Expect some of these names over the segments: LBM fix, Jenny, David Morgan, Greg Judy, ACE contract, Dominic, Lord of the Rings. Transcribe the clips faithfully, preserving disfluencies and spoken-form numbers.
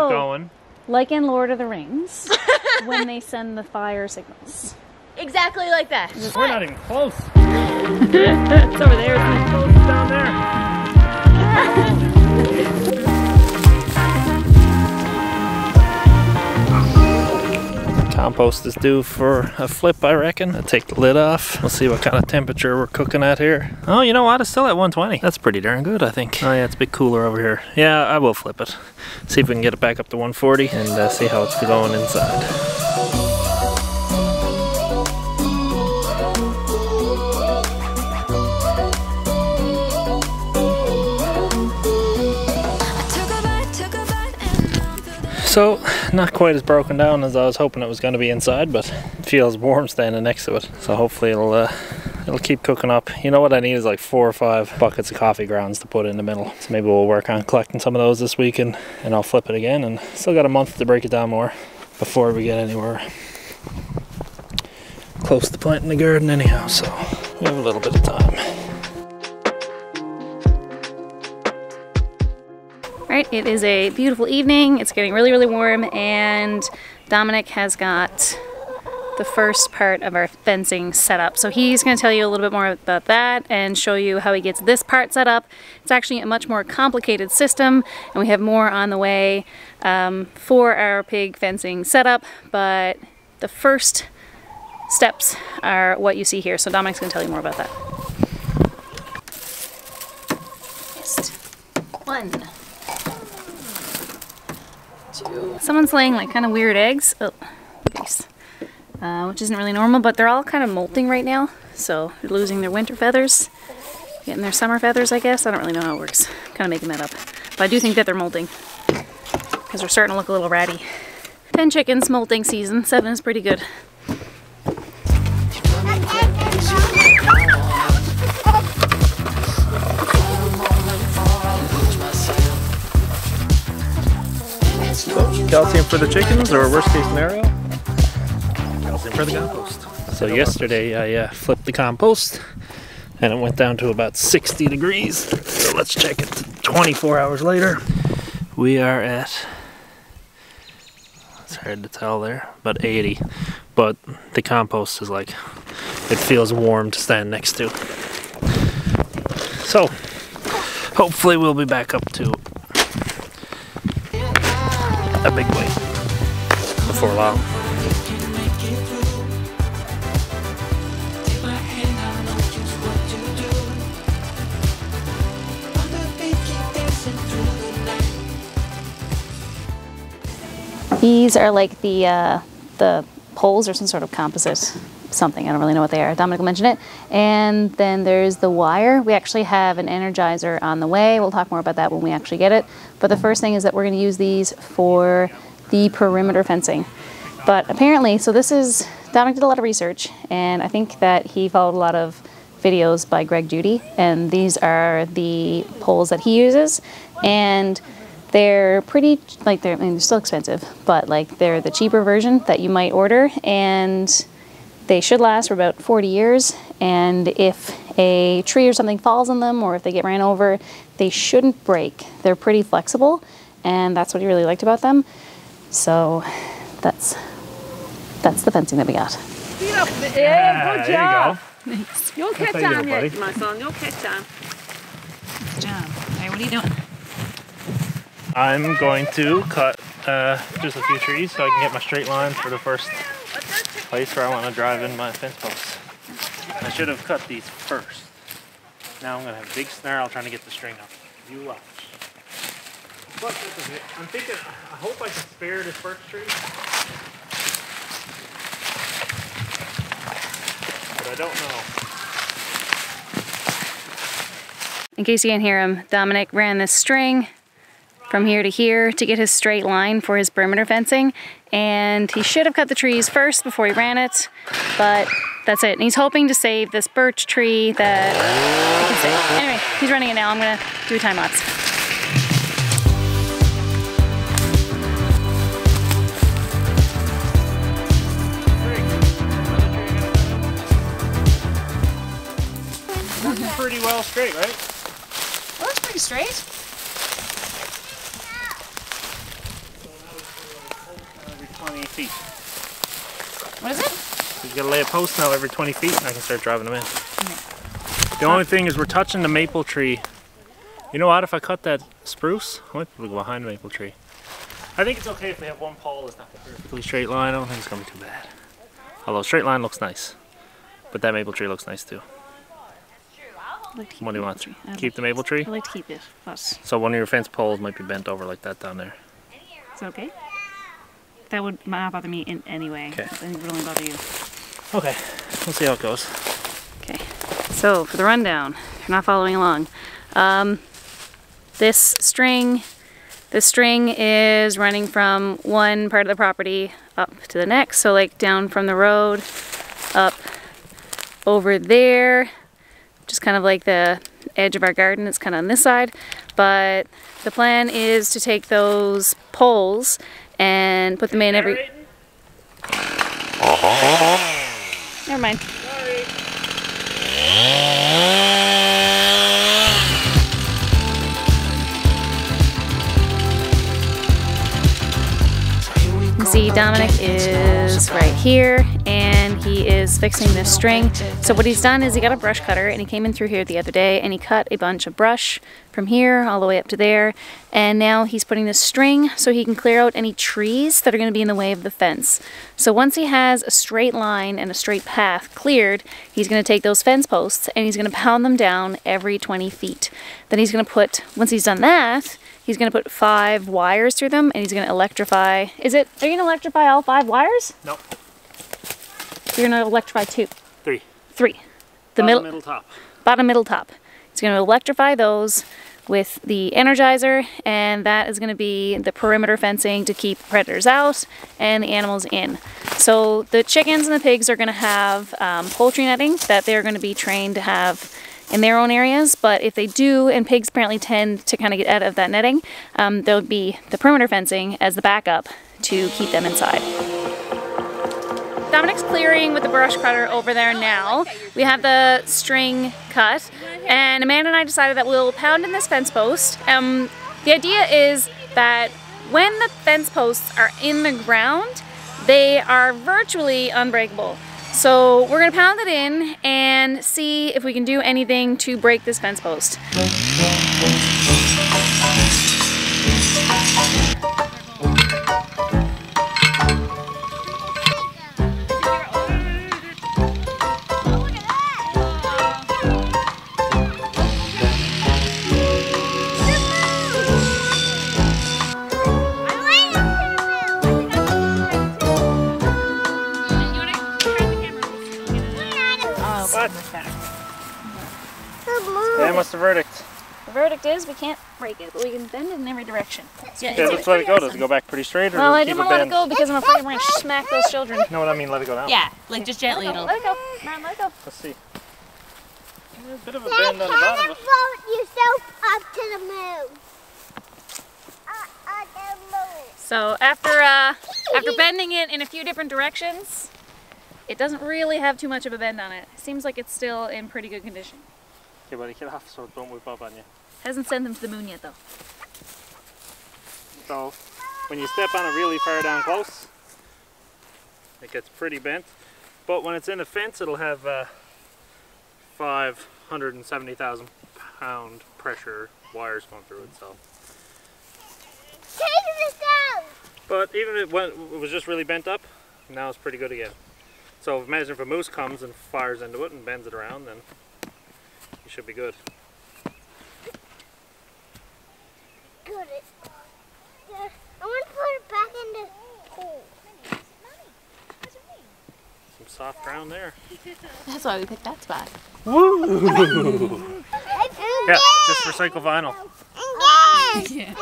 keep going. Like in Lord of the Rings, when they send the fire signals. Exactly like that. We're what? Not even close. It's over there. It's close down there. Compost is due for a flip, I reckon. I'll take the lid off. We'll see what kind of temperature we're cooking at here. Oh, you know what? It's still at one twenty. That's pretty darn good, I think. Oh, yeah, it's a bit cooler over here. Yeah, I will flip it. See if we can get it back up to one forty and uh, see how it's going inside. So, not quite as broken down as I was hoping it was going to be inside, but it feels warm standing next to it. So hopefully it'll uh, it'll keep cooking up. You know what I need is like four or five buckets of coffee grounds to put in the middle. So maybe we'll work on collecting some of those this week, and, and I'll flip it again. And still got a month to break it down more before we get anywhere close to planting the garden anyhow. So we have a little bit of time. Right, it is a beautiful evening. It's getting really, really warm, and Dominic has got the first part of our fencing set up. So he's going to tell you a little bit more about that and show you how he gets this part set up. It's actually a much more complicated system, and we have more on the way um, for our pig fencing setup, but the first steps are what you see here. So Dominic's going to tell you more about that. Just one. Someone's laying like kind of weird eggs, oh, geez. Uh, which isn't really normal, but they're all kind of molting right now, so they're losing their winter feathers, getting their summer feathers, I guess. I don't really know how it works. I'm kind of making that up, but I do think that they're molting because they're starting to look a little ratty. Ten chickens molting season. Seven is pretty good. Calcium for the chickens, or worst case scenario, calcium for the compost. So yesterday I uh, flipped the compost, and it went down to about sixty degrees. So let's check it. twenty-four hours later, we are at, it's hard to tell there, but eighty. But the compost is like, it feels warm to stand next to. So hopefully we'll be back up to a big weight before long. These are like the uh, the poles or some sort of composite something. I don't really know what they are. Dominic will mention it. And then there's the wire. We actually have an energizer on the way. We'll talk more about that when we actually get it. But the first thing is that we're going to use these for the perimeter fencing. But apparently, so this is, Dominic did a lot of research, and I think that he followed a lot of videos by Greg Judy, and these are the poles that he uses. And they're pretty, like they're, I mean, they're still expensive, but like they're the cheaper version that you might order, and they should last for about forty years, and if a tree or something falls on them or if they get ran over, they shouldn't break. They're pretty flexible, and that's what he really liked about them. So that's that's the fencing that we got. Yeah, good job. There you go. Nice. You'll catch on yet, my son. You'll catch on. Good job. All right, what are you doing? I'm going to cut uh, just a few trees so I can get my straight line for the first place where I want to drive in my fence posts. I should have cut these first. Now I'm going to have a big snarl trying to get the string up. You watch. But this is it. I'm thinking, I hope I can spare this first tree. But I don't know. In case you can't hear him, Dominic ran this string from here to here to get his straight line for his perimeter fencing, and he should have cut the trees first before he ran it, but that's it. And he's hoping to save this birch tree that he can save. Anyway, he's running it now. I'm gonna do a time lapse. Pretty well straight, right? Well, that's pretty straight. twenty feet. What is it? So you gotta lay a post now every twenty feet and I can start driving them in. Okay. The only thing is we're touching the maple tree. You know what, if I cut that spruce, I might be able to go behind the maple tree. I think it's okay if they have one pole that's not a perfectly straight line. I don't think it's gonna be too bad. Although straight line looks nice. But that maple tree looks nice too. Like what do you want? Keep like the maple tree? I like to keep it. Plus. So one of your fence poles might be bent over like that down there. It's okay. That would not bother me in any way. Okay. It would only bother you. Okay. We'll see how it goes. Okay. So for the rundown, if you're not following along, um, this string, this string is running from one part of the property up to the next. So like down from the road, up over there. Just kind of like the edge of our garden. It's kind of on this side, but the plan is to take those poles and put them in every... Never mind. You can see Dominic is right here, and he is fixing this string. So what he's done is he got a brush cutter and he came in through here the other day and he cut a bunch of brush from here all the way up to there, and now he's putting this string so he can clear out any trees that are going to be in the way of the fence. So once he has a straight line and a straight path cleared, he's going to take those fence posts and he's going to pound them down every twenty feet. Then he's going to put, once he's done that, he's going to put five wires through them and he's going to electrify. Is it, are you going to electrify all five wires? Nope. You're going to electrify two. Three. Three. The bottom, middle, middle, top. Bottom, middle, top. It's going to electrify those with the energizer, and that is going to be the perimeter fencing to keep predators out and the animals in. So the chickens and the pigs are going to have um, poultry netting that they're going to be trained to have in their own areas, but if they do, and pigs apparently tend to kind of get out of that netting, um, there'll be the perimeter fencing as the backup to keep them inside. Dominic's clearing with the brush cutter over there now. We have the string cut, and Amanda and I decided that we'll pound in this fence post. Um, the idea is that when the fence posts are in the ground, they are virtually unbreakable. So we're gonna pound it in and see if we can do anything to break this fence post. What's the verdict? The verdict is we can't break it, but we can bend it in every direction. Yeah, okay, let's let it go. Does it go back pretty straight? Or well, I didn't want to let it go because I'm afraid I'm going to smack those children. No, what I mean, let it go down. Yeah, like just gently. Let it go. Let it go. Mom, let it go. Let's see. There's a bit of a bend on the bottom. Float yourself up to the moon. Up to the moon. So after uh, after bending it in a few different directions, it doesn't really have too much of a bend on it. Seems like it's still in pretty good condition. Okay, buddy, get off so it don't whip up on you. Hasn't sent them to the moon yet, though. So, when you step on it really far down close, it gets pretty bent. But when it's in a fence, it'll have uh, five hundred seventy thousand pound pressure wires going through it. So, take this out! But even if it was just really bent up, now it's pretty good again. So imagine if a moose comes and fires into it and bends it around, then you should be good. Good. I want to put it back in the hole. Some soft ground there. That's why we picked that spot. Woo! Yeah, just recycle vinyl. Yeah.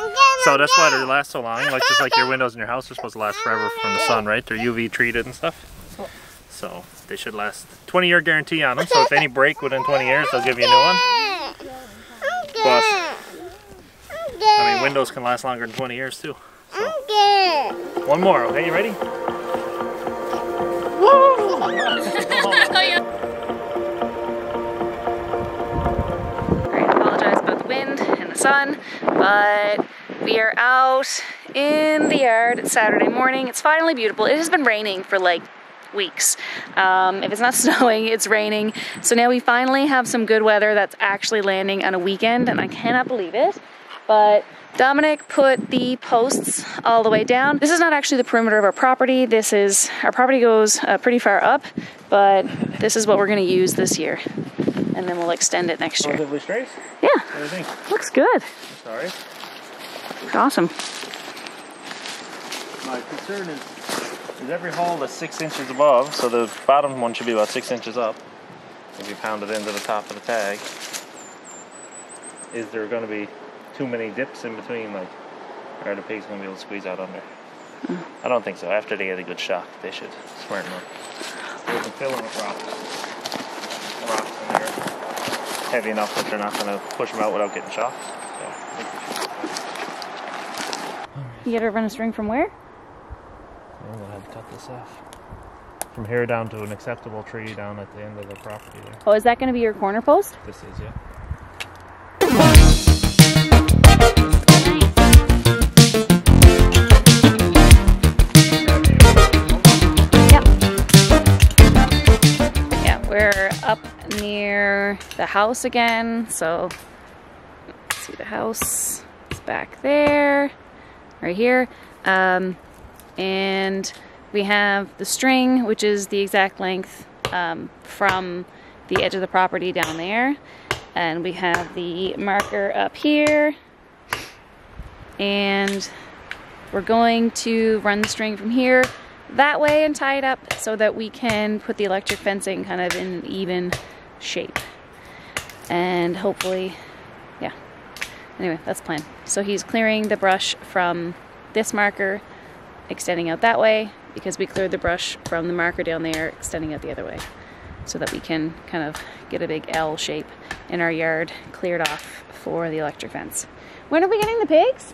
So that's why they last so long. Like just like your windows in your house are supposed to last forever from the sun, right? They're U V treated and stuff. So they should last. twenty year guarantee on them, so if any break within twenty years, they'll give you a new one. Plus, I mean, windows can last longer than twenty years too. So. One more, okay, you ready? Alright, I apologize about the wind and the sun, but we are out in the yard. It's Saturday morning. It's finally beautiful. It has been raining for like weeks. Um, if it's not snowing, it's raining. So now we finally have some good weather that's actually landing on a weekend, and I cannot believe it. But Dominic put the posts all the way down. This is not actually the perimeter of our property. This is, our property goes uh, pretty far up, but this is what we're gonna use this year. And then we'll extend it next year. Relatively straight? Yeah. What do you think? Looks good. Sorry. It's awesome. My concern is, is every hole that's six inches above, so the bottom one should be about six inches up. If you pound it into the top of the tag, is there gonna be too many dips in between, like, are the pigs gonna be able to squeeze out under? Mm. I don't think so. After they get a good shock, they should smarten up. They've been filling with rocks. Rocks in there heavy enough that they're not gonna push them out without getting shocked. So, you get a run a string from where? I'm gonna have to cut this off. From here down to an acceptable tree down at the end of the property there. Oh, is that gonna be your corner post? This is, yeah. Near the house again, so see the house, it's back there, right here, um, and we have the string, which is the exact length um, from the edge of the property down there, and we have the marker up here, and we're going to run the string from here that way and tie it up so that we can put the electric fencing kind of in an even shape, and hopefully, yeah, anyway, that's the plan. So he's clearing the brush from this marker extending out that way, because we cleared the brush from the marker down there extending out the other way, so that we can kind of get a big L shape in our yard cleared off for the electric fence. When are we getting the pigs?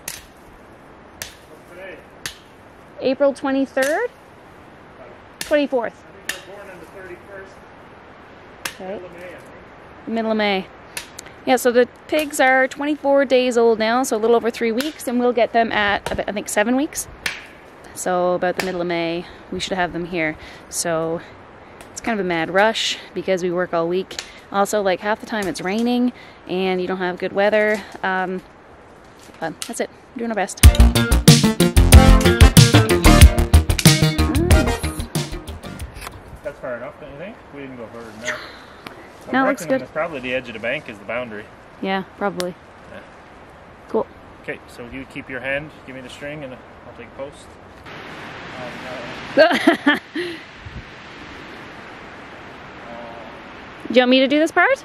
April twenty-third? twenty-fourth. Right. Middle of May. Yeah, so the pigs are twenty-four days old now, so a little over three weeks, and we'll get them at, I think, seven weeks. So about the middle of May, we should have them here. So it's kind of a mad rush because we work all week. Also, like, half the time it's raining, and you don't have good weather. Um, but that's it. We're doing our best. That's far enough, don't you think? We didn't go further than that. I'm no, it looks good. It's probably the edge of the bank is the boundary. Yeah, probably. Yeah. Cool. Okay, so you keep your hand, give me the string, and I'll take post. Uh, do you want me to do this part?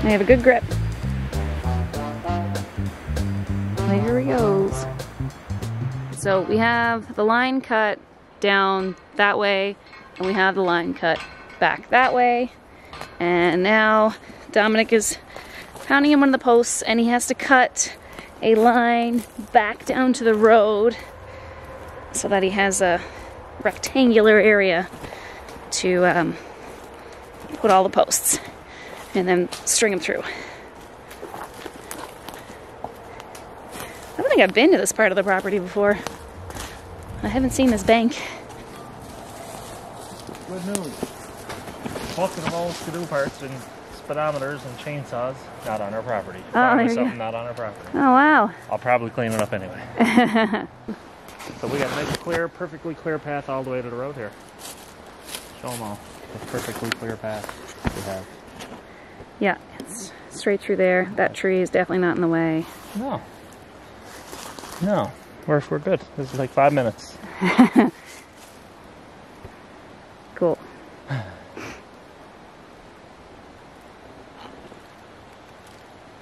I have a good grip. Well, here he goes. So we have the line cut down that way, and we have the line cut back that way, and now Dominic is pounding in one of the posts, and he has to cut a line back down to the road so that he has a rectangular area to um, put all the posts and then string them through. I don't think I've been to this part of the property before. I haven't seen this bank. Good news. Bucket of all skidoo parts and speedometers and chainsaws, not on our property. Oh, there you go. Not on our property. Oh, wow. I'll probably clean it up anyway. So we got a nice clear, perfectly clear path all the way to the road here. Show them all the perfectly clear path we have. Yeah, it's straight through there. That tree is definitely not in the way. No. No. We're, we're good. This is like five minutes. Cool.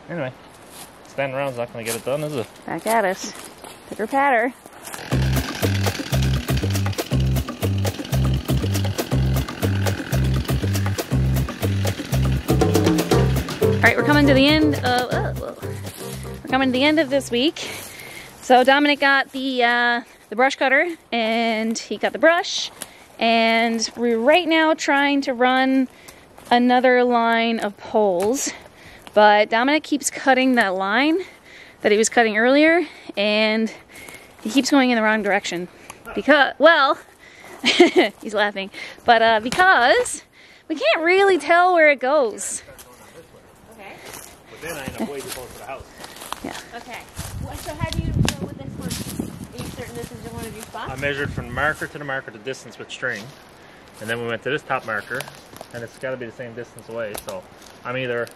Anyway, standing around's not going to get it done, is it? Back at us. Pitter patter. All right, we're coming to the end of uh, we're coming to the end of this week. So Dominic got the uh, the brush cutter, and he got the brush, and we're right now trying to run another line of poles But Dominic keeps cutting that line that he was cutting earlier, and he keeps going in the wrong direction. Because, well, he's laughing, but uh, because we can't really tell where it goes. Okay. But then I end up way too close to the house. Yeah. Okay. Well, so how do you know what this works? Are you certain this is in one of your spots? I measured from marker to the marker the distance with string, and then we went to this top marker, and it's got to be the same distance away. So I'm either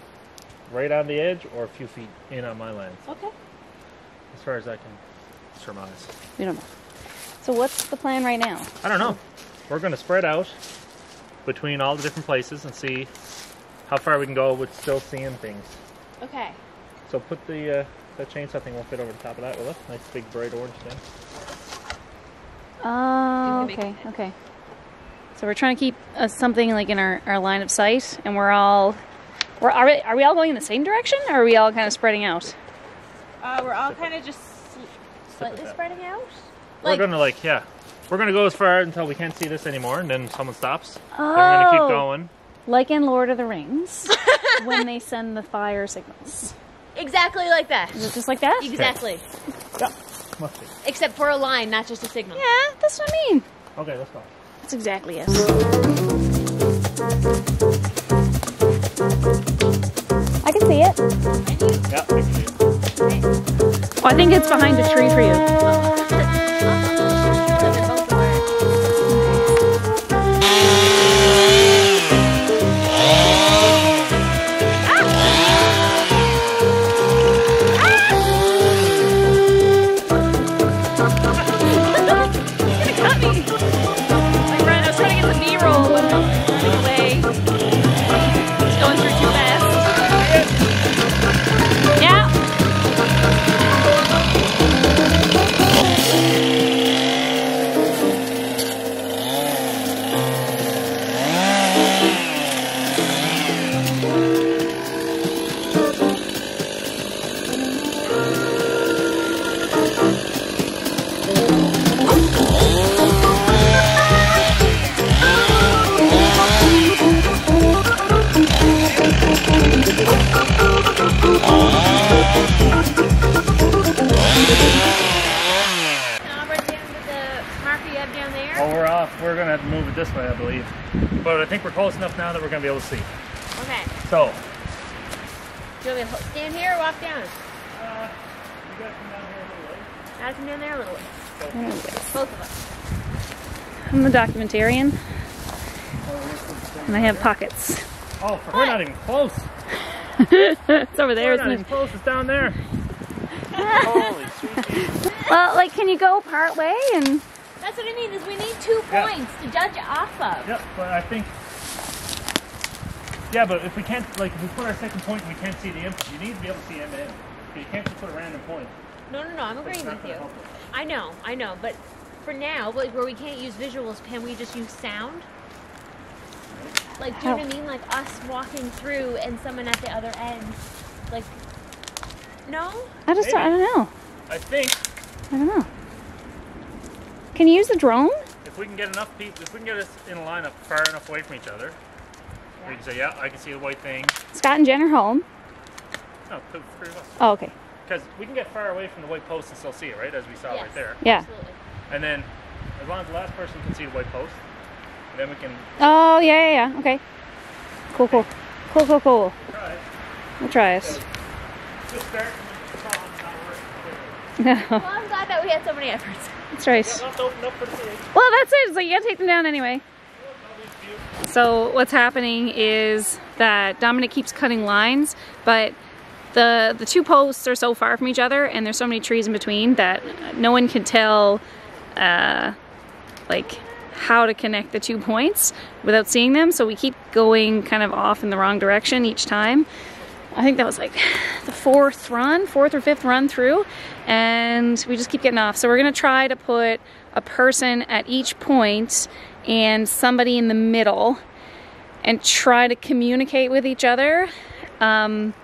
right on the edge or a few feet in on my lens. Okay. As far as I can surmise. We don't know. So what's the plan right now? I don't know. We're going to spread out between all the different places and see how far we can go with still seeing things. Okay. So put the, uh, the chainsaw thing won't fit over the top of that, will it? Nice big bright orange thing. Oh, okay, okay. So we're trying to keep uh, something like in our, our line of sight, and we're all... We're, are, we, are we all going in the same direction, or are we all kind of spreading out? Uh, we're all kind of just slightly spreading out. Like, we're gonna like, yeah, we're gonna go as far until we can't see this anymore, and then someone stops. Oh, then we're gonna keep going. Like in Lord of the Rings, when they send the fire signals. Exactly like that. Is it just like that? Exactly. Okay. Yeah. Must be. Except for a line, not just a signal. Yeah, that's what I mean. Okay, let's go. That's exactly it. I can see it. Yeah, I can see it. Oh, I think it's behind a tree for you. It's gonna cut me. I was trying to get the knee roll, but I'm running away. Going through too fast. Yeah. We're gonna have to move it this way, I believe. But I think we're close enough now that we're gonna be able to see. Okay. So. Do you want me to stand here or walk down? Uh, you gotta come down here a little ways. I gotta come down there a little ways. Both. Both of us. I'm the documentarian. And I have pockets. Oh, for we're not even close. It's over there, isn't it? We're not as close, it's down there. Holy sweet. Well, like, can you go part way and... That's what I need, is we need two points yep. to judge off of. Yep, but I think... Yeah, but if we can't, like, if we put our second point and we can't see the input, you need to be able to see M and M. You can't just put a random point. No, no, no, I'm agreeing with you. I know, I know, but for now, like, where we can't use visuals, can we just use sound? Like, do you know what I mean? Like, us walking through and someone at the other end. Like, no? I just, don't, I don't know. I think. I don't know. Can you use a drone? If we can get enough people, if we can get us in a lineup far enough away from each other, yeah. we can say, yeah, I can see the white thing. Scott and Jen are home. No, the three of us. Oh, okay. Because we can get far away from the white post and still see it, right? As we saw yes. right there. Yeah. Absolutely. And then, as long as the last person can see the white post, then we can... Oh, yeah, yeah, yeah. Okay. Cool, cool. Cool, cool, cool. We'll try it. We'll try it. Just start and then it's not working. No. Well, I'm glad that we had so many efforts. That's right. Well, that's it. So you gotta take them down anyway. So what's happening is that Dominic keeps cutting lines, but the the two posts are so far from each other, and there's so many trees in between that no one can tell, uh, like how to connect the two points without seeing them. So we keep going kind of off in the wrong direction each time. I think that was like the fourth run, fourth or fifth run through, and we just keep getting off. So we're gonna try to put a person at each point and somebody in the middle and try to communicate with each other um,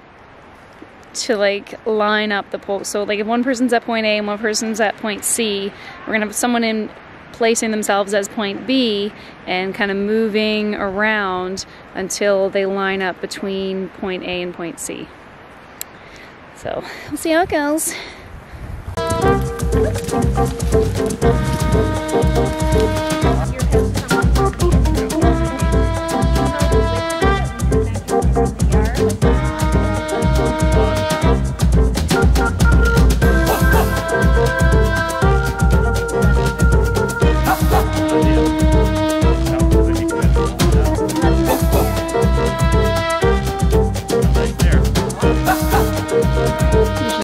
to like line up the poles. So like if one person's at point A and one person's at point C, we're gonna have someone in placing themselves as point B and kind of moving around until they line up between point A and point C. So we'll see how it goes.